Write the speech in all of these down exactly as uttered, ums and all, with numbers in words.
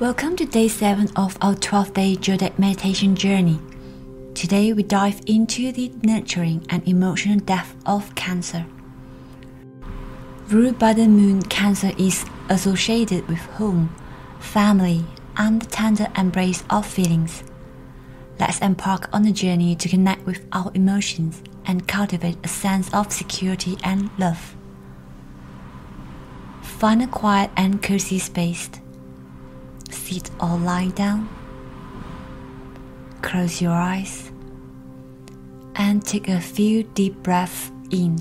Welcome to day seven of our twelve day zodiac meditation journey. Today we dive into the nurturing and emotional depth of Cancer. Ruled by the moon, Cancer is associated with home, family, and the tender embrace of feelings. Let's embark on a journey to connect with our emotions and cultivate a sense of security and love. Find a quiet and cozy space. Sit or lie down, close your eyes, and take a few deep breaths in.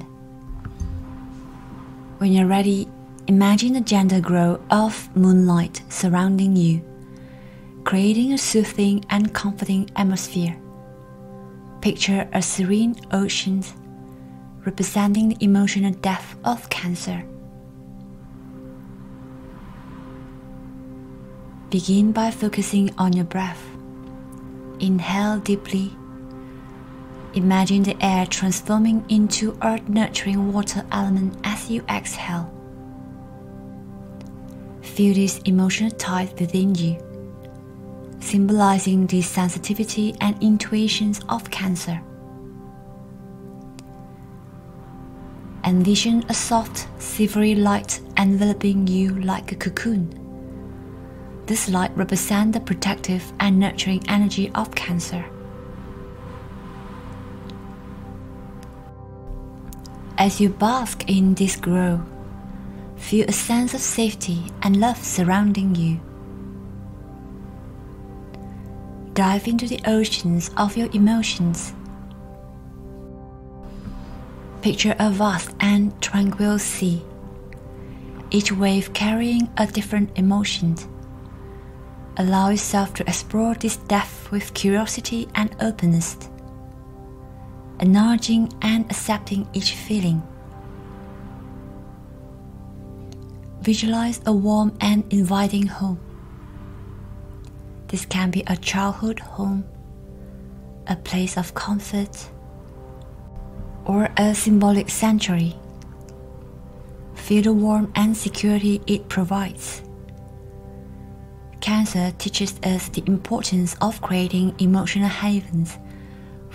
When you're ready, imagine the gentle glow of moonlight surrounding you, creating a soothing and comforting atmosphere. Picture a serene ocean representing the emotional depth of Cancer. Begin by focusing on your breath. Inhale deeply. Imagine the air transforming into a nurturing water element as you exhale. Feel this emotional tide within you, symbolizing the sensitivity and intuitions of Cancer. Envision a soft, silvery light enveloping you like a cocoon. This light represents the protective and nurturing energy of Cancer. As you bask in this glow, feel a sense of safety and love surrounding you. Dive into the oceans of your emotions. Picture a vast and tranquil sea, each wave carrying a different emotion. Allow yourself to explore this depth with curiosity and openness, acknowledging and accepting each feeling. Visualize a warm and inviting home. This can be a childhood home, a place of comfort, or a symbolic sanctuary. Feel the warmth and security it provides. Cancer teaches us the importance of creating emotional havens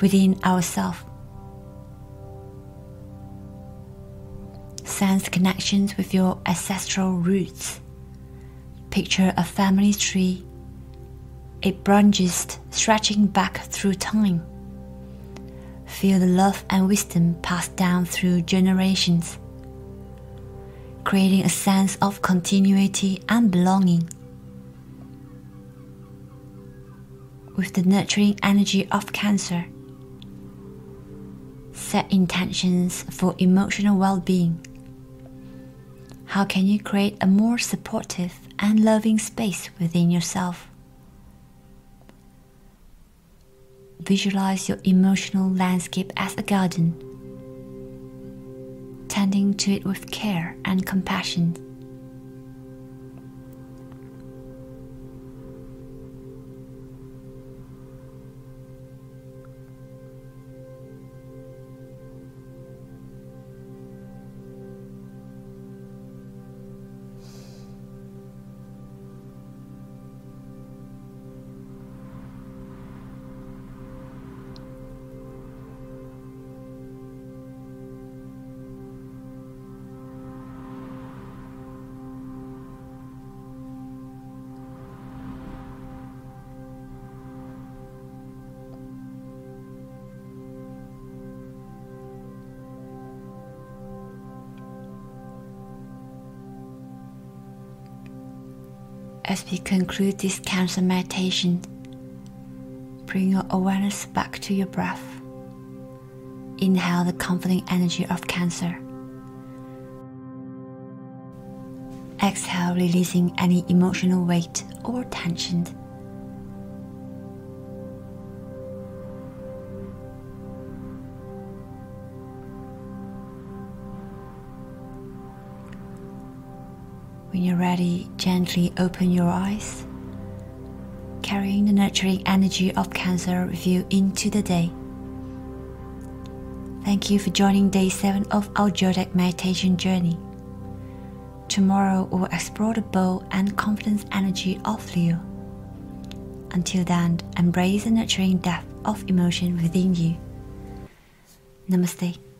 within ourselves. Sense connections with your ancestral roots. Picture a family tree, its branches stretching back through time. Feel the love and wisdom passed down through generations, creating a sense of continuity and belonging. With the nurturing energy of Cancer, set intentions for emotional well-being. How can you create a more supportive and loving space within yourself? Visualize your emotional landscape as a garden, tending to it with care and compassion. As we conclude this Cancer meditation, bring your awareness back to your breath. Inhale the comforting energy of Cancer. Exhale, releasing any emotional weight or tension. When you're ready, gently open your eyes, carrying the nurturing energy of Cancer with you into the day. Thank you for joining day seven of our zodiac meditation journey. tomorrow will explore the bold and confident energy of Leo. Until then, embrace the nurturing depth of emotion within you. Namaste.